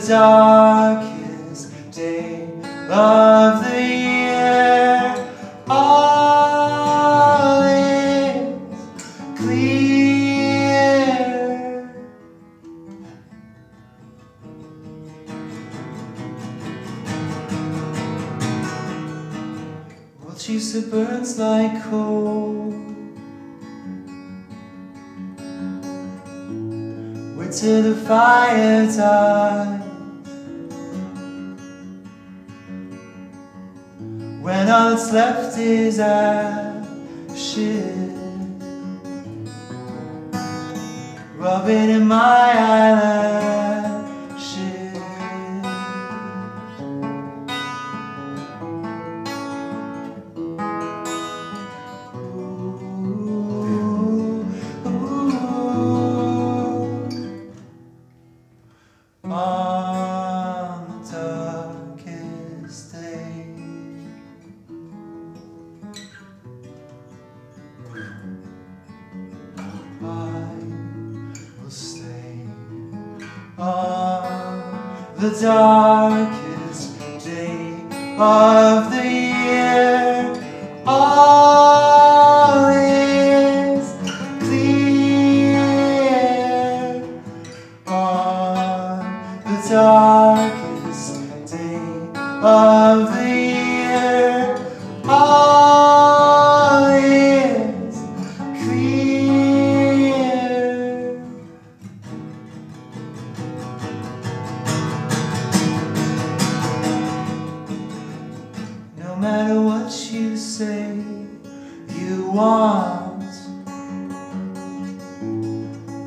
the darkest day of the year. All is clear. We'll chase the birds like coal. We're till the fire dies. When all that's left is ashes rubbing in my eyelashes. On the darkest day, I will stay. On the darkest day of the year, all is clear. On the darkest day of the year, all is clear. No matter what you say you want,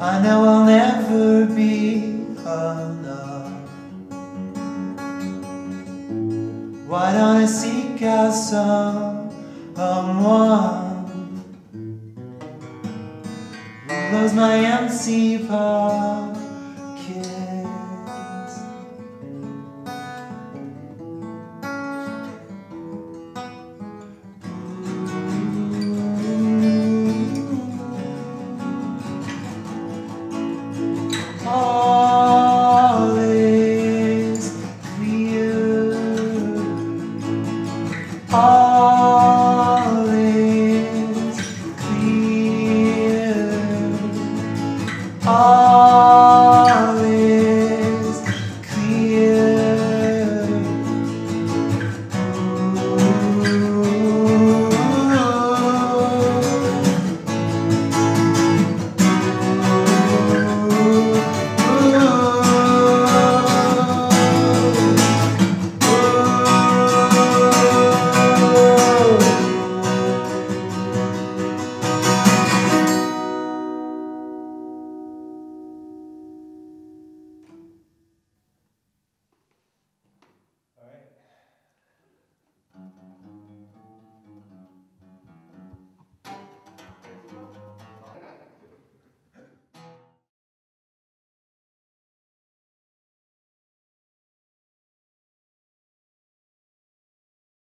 I know I'll never be enough. Why don't I seek out someone who blows my empty pop?